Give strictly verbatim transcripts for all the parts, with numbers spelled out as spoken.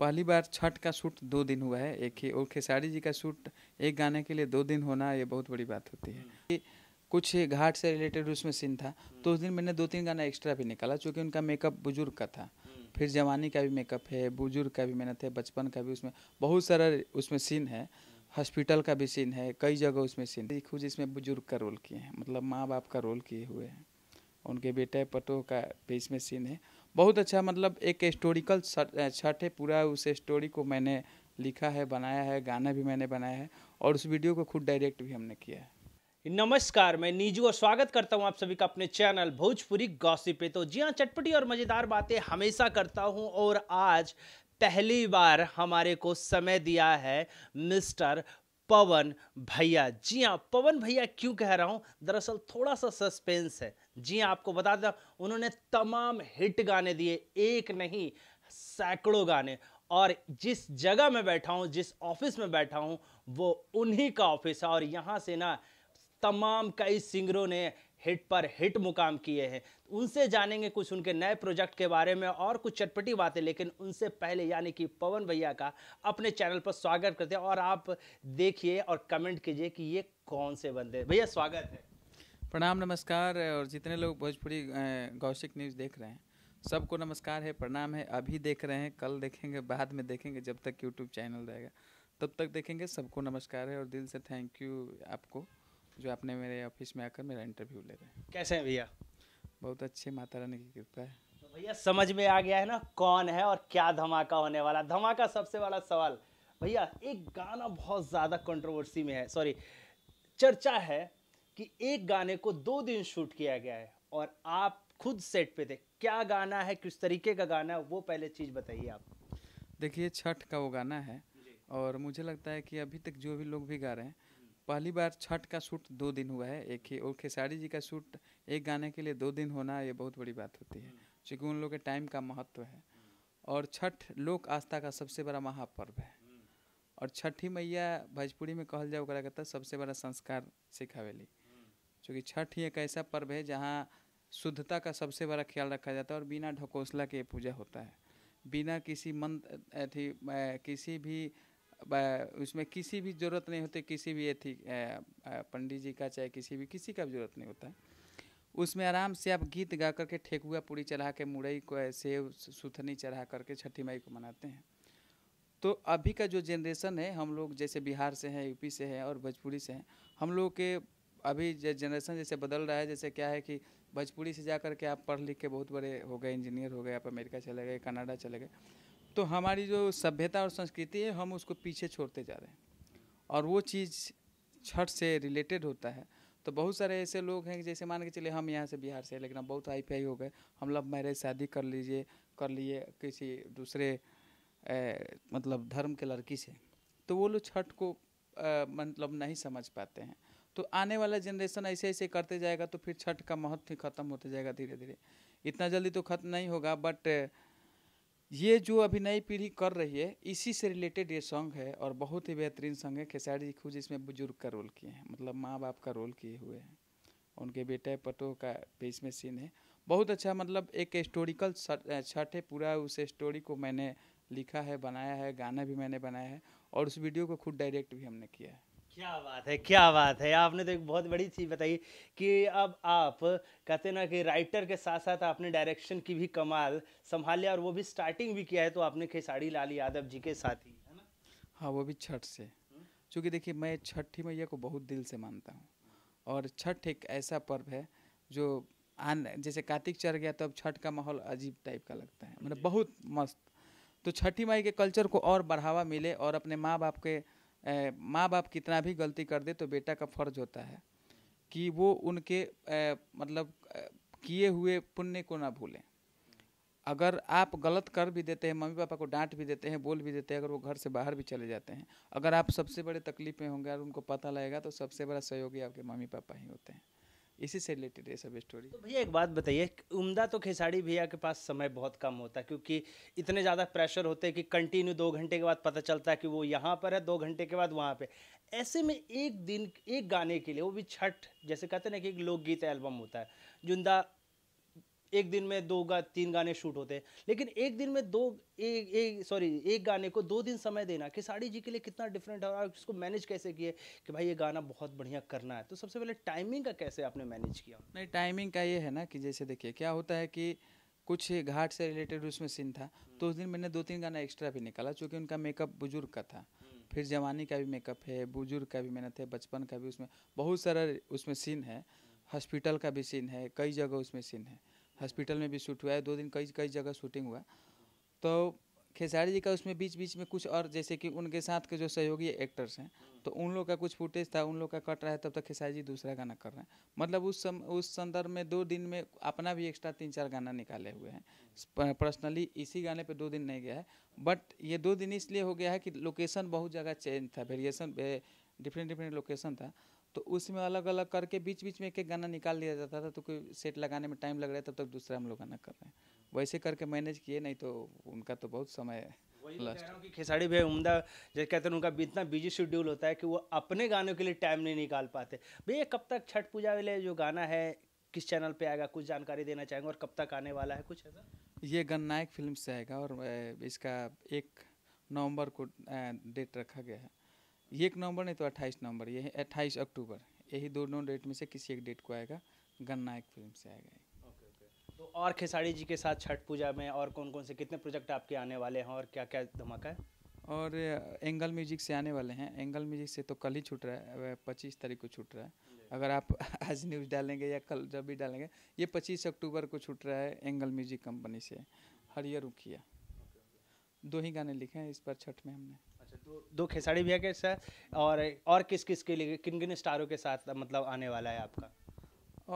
पहली बार छठ का शूट दो दिन हुआ है, एक ही, और खेसारी जी का शूट एक गाने के लिए दो दिन होना ये बहुत बड़ी बात होती है। कुछ घाट से रिलेटेड उसमें सीन था तो उस दिन मैंने दो तीन गाना एक्स्ट्रा भी निकाला, चूँकि उनका मेकअप बुजुर्ग का था, फिर जवानी का भी मेकअप है, बुजुर्ग का भी मेहनत है, बचपन का भी, उसमें बहुत सारा उसमें सीन है, हॉस्पिटल का भी सीन है, कई जगह उसमें सीन है। खुद इसमें बुजुर्ग का रोल किए हैं, मतलब माँ बाप का रोल किए हुए हैं, उनके बेटे पटो का भी इसमें सीन है। बहुत अच्छा, मतलब एक हिस्टोरिकल छठ है, पूरा उस स्टोरी को मैंने लिखा है, बनाया है, गाना भी मैंने बनाया है और उस वीडियो को खुद डायरेक्ट भी हमने किया है। नमस्कार, मैं नीजू और स्वागत करता हूं आप सभी का अपने चैनल भोजपुरी गॉसिप पे। तो जी हाँ, चटपटी और मज़ेदार बातें हमेशा करता हूं और आज पहली बार हमारे को समय दिया है मिस्टर पवन भैया। जी हाँ, पवन भैया क्यों कह रहा हूँ, दरअसल थोड़ा सा सस्पेंस है। जी हाँ, आपको बता दें, उन्होंने तमाम हिट गाने दिए, एक नहीं सैकड़ों गाने, और जिस जगह में बैठा हूँ, जिस ऑफिस में बैठा हूँ वो उन्हीं का ऑफिस है और यहाँ से ना तमाम कई सिंगरों ने हिट पर हिट मुकाम किए हैं। उनसे जानेंगे कुछ उनके नए प्रोजेक्ट के बारे में और कुछ चटपटी बातें, लेकिन उनसे पहले यानी कि पवन भैया का अपने चैनल पर स्वागत करते हैं और आप देखिए और कमेंट कीजिए कि ये कौन से बंदे। भैया स्वागत है। प्रणाम, नमस्कार, और जितने लोग भोजपुरी गॉसिप न्यूज़ देख रहे हैं सबको नमस्कार है, प्रणाम है। अभी देख रहे हैं, कल देखेंगे, बाद में देखेंगे, जब तक यूट्यूब चैनल रहेगा तब तक देखेंगे। सबको नमस्कार है और दिल से थैंक यू आपको, जो आपने मेरे ऑफिस में आकर मेरा इंटरव्यू ले रहे हैं। कैसे हैं भैया? बहुत अच्छे, माता रानी की कृपा है। तो भैया समझ में आ गया है ना कौन है और क्या धमाका होने वाला। धमाका सबसे बड़ा सवाल। भैया एक गाना बहुत ज़्यादा कंट्रोवर्सी में है, सॉरी चर्चा है कि एक गाने को दो दिन शूट किया गया है और आप खुद सेट पे थे। क्या गाना है, किस तरीके का गाना है, वो पहले चीज़ बताइए आप। देखिए छठ का वो गाना है और मुझे लगता है कि अभी तक जो भी लोग भी गा रहे हैं, पहली बार छठ का शूट दो दिन हुआ है, एक ही, और खेसारी जी का शूट एक गाने के लिए दो दिन होना ये बहुत बड़ी बात होती है, क्योंकि उन लोगों के टाइम का महत्व है। और छठ लोक आस्था का सबसे बड़ा महापर्व है और छठी मैया भोजपुरी में कहल जाओ करा करता सबसे बड़ा संस्कार सिखावेली, क्योंकि छठ ही एक ऐसा पर्व है जहाँ शुद्धता का सबसे बड़ा ख्याल रखा जाता है और बिना ढकोसला के पूजा होता है, बिना किसी मन थी किसी भी उसमें किसी भी ज़रूरत नहीं होती, किसी भी थी पंडित जी का चाहे किसी भी किसी का भी जरूरत नहीं होता है। उसमें आराम से आप गीत गा करके ठेकुआ पूरी चढ़ा के, मुरई को, सेव सुथनी चढ़ा करके छठी माई को मनाते हैं। तो अभी का जो जनरेशन है, हम लोग जैसे बिहार से हैं, यूपी से हैं और भोजपुरी से हैं, हम लोग के अभी जनरेशन जैसे बदल रहा है, जैसे क्या है कि भोजपुरी से जा करके आप पढ़ लिख के बहुत बड़े हो गए, इंजीनियर हो गए, आप अमेरिका चले गए, कनाडा चले गए, तो हमारी जो सभ्यता और संस्कृति है हम उसको पीछे छोड़ते जा रहे हैं और वो चीज़ छठ से रिलेटेड होता है। तो बहुत सारे ऐसे लोग हैं जैसे मान के चलिए हम यहाँ से बिहार से, लेकिन हम बहुत आई पी आई हो गए, हम लव मैरिज शादी कर लीजिए कर लिए किसी दूसरे ए, मतलब धर्म के लड़की से, तो वो लोग छठ को ए, मतलब नहीं समझ पाते हैं। तो आने वाला जनरेशन ऐसे ऐसे करते जाएगा तो फिर छठ का महत्व ख़त्म होते जाएगा धीरे धीरे। इतना जल्दी तो खत्म नहीं होगा, बट ये जो अभी नई पीढ़ी कर रही है इसी से रिलेटेड ये सॉन्ग है और बहुत ही बेहतरीन सॉन्ग है। खेसारी जी खुद इसमें बुजुर्ग का रोल किए हैं, मतलब माँ बाप का रोल किए हुए हैं, उनके बेटे पटो का भी इसमें सीन है। बहुत अच्छा, मतलब एक हिस्टोरिकल छठ है, पूरा उस स्टोरी को मैंने लिखा है, बनाया है, गाना भी मैंने बनाया है और उस वीडियो को खुद डायरेक्ट भी हमने किया है। क्या बात है, क्या बात है। आपने तो एक बहुत बड़ी चीज़ बताई कि अब आप कहते ना कि राइटर के साथ साथ आपने डायरेक्शन की भी कमाल संभाल लिया और वो भी स्टार्टिंग भी किया है, तो आपने खेसारी लाल यादव जी के साथ ही, है ना? हाँ, वो भी छठ से, क्योंकि देखिए मैं छठी मैया को बहुत दिल से मानता हूँ और छठ एक ऐसा पर्व है जो आन जैसे कार्तिक चढ़ गया तो अब छठ का माहौल अजीब टाइप का लगता है, मतलब बहुत मस्त। तो छठी माई के कल्चर को और बढ़ावा मिले और अपने माँ बाप के माँ बाप कितना भी गलती कर दे तो बेटा का फर्ज होता है कि वो उनके ए, मतलब किए हुए पुण्य को ना भूलें। अगर आप गलत कर भी देते हैं, मम्मी पापा को डांट भी देते हैं, बोल भी देते हैं, अगर वो घर से बाहर भी चले जाते हैं, अगर आप सबसे बड़े तकलीफ में होंगे और उनको पता लगेगा तो सबसे बड़ा सहयोगी आपके मम्मी पापा ही होते हैं। इसी से रिलेटेड है सब स्टोरी। तो भैया एक बात बताइए, उम्दा तो खेसारी भैया के पास समय बहुत कम होता है क्योंकि इतने ज़्यादा प्रेशर होते हैं कि कंटिन्यू दो घंटे के बाद पता चलता है कि वो यहाँ पर है, दो घंटे के बाद वहाँ पे। ऐसे में एक दिन एक गाने के लिए, वो भी छठ, जैसे कहते हैं ना कि एक लोकगीत एल्बम होता है जो उम्दा एक दिन में दो गा तीन गाने शूट होते हैं, लेकिन एक दिन में दो एक एक सॉरी एक गाने को दो दिन समय देना खेसारी जी के लिए कितना डिफरेंट है, और इसको मैनेज कैसे किए कि भाई ये गाना बहुत बढ़िया करना है। तो सबसे पहले टाइमिंग का कैसे आपने मैनेज किया? नहीं, टाइमिंग का ये है ना कि जैसे देखिए क्या होता है कि कुछ घाट से रिलेटेड उसमें सीन था, तो उस दिन मैंने दो तीन गाना एक्स्ट्रा भी निकाला, चूँकि उनका मेकअप बुजुर्ग का था, फिर जवानी का भी मेकअप है, बुजुर्ग का भी मेहनत है, बचपन का भी, उसमें बहुत सारा उसमें सीन है, हॉस्पिटल का भी सीन है, कई जगह उसमें सीन है, हॉस्पिटल में भी शूट हुआ है, दो दिन कई कई जगह शूटिंग हुआ। तो खेसारी जी का उसमें बीच बीच में कुछ और, जैसे कि उनके साथ के जो सहयोगी एक्टर्स हैं तो उन लोग का कुछ फुटेज था, उन लोग का कट रहा है, तब तक खेसारी जी दूसरा गाना कर रहे हैं, मतलब उस सम, उस संदर्भ में दो दिन में अपना भी एक्स्ट्रा तीन चार गाना निकाले हुए हैं। पर्सनली इसी गाने पे दो दिन नहीं गया है, बट ये दो दिन इसलिए हो गया है कि लोकेशन बहुत जगह चेंज था, वेरिएसन डिफरेंट डिफरेंट लोकेशन था, तो उसमें अलग अलग करके बीच बीच में एक एक गाना निकाल लिया जाता था, तो कोई सेट लगाने में टाइम लग रहा है तब तक दूसरा हम लोग गाना कर रहे हैं, वैसे करके मैनेज किए, नहीं तो उनका तो बहुत समय है। वही कह रहा हूं कि खेसारी भाई उम्दा जैसे कहते हैं उनका इतना बिजी शेड्यूल होता है कि वो अपने गानों के लिए टाइम नहीं निकाल पाते। भैया कब तक छठ पूजा वाले जो गाना है किस चैनल पे आएगा, कुछ जानकारी देना चाहेंगे, और कब तक आने वाला है कुछ ऐसा? ये गन्नायक फिल्म से आएगा और इसका एक नवम्बर को डेट रखा गया है, ये एक नवंबर नहीं तो अट्ठाईस नवंबर, ये अट्ठाईस अक्टूबर, यही दोनों डेट में से किसी एक डेट को आएगा, गन्नायक फिल्म से आएगा। Okay okay. तो और खेसारी जी के साथ छठ पूजा में और कौन कौन से कितने प्रोजेक्ट आपके आने वाले हैं और क्या क्या धमाका है? और एंगल म्यूजिक से आने वाले हैं, एंगल म्यूजिक से तो कल ही छूट रहा है, पच्चीस तारीख को छूट रहा है, अगर आप आज न्यूज़ डालेंगे या कल जब भी डालेंगे, ये पच्चीस अक्टूबर को छूट रहा है एंगल म्यूजिक कंपनी से, हरियर रुखिया, दो ही गाने लिखे हैं इस पर छठ में हमने। दो दो खेसारी भैया के साथ, और और किस किस के लिए, किन किन स्टारों के साथ मतलब आने वाला है आपका?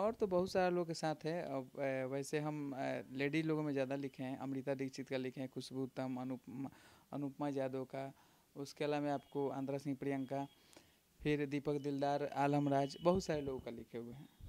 और तो बहुत सारे लोग के साथ है, और वैसे हम लेडी लोगों में ज़्यादा लिखे हैं, अमृता दीक्षित का लिखे हैं, खुशबू तम अनुपमा अनुपमा यादव का, उसके अलावा आपको आंद्रा सिंह प्रियंका, फिर दीपक दिलदार, आलमराज, बहुत सारे लोगों का लिखे हुए हैं।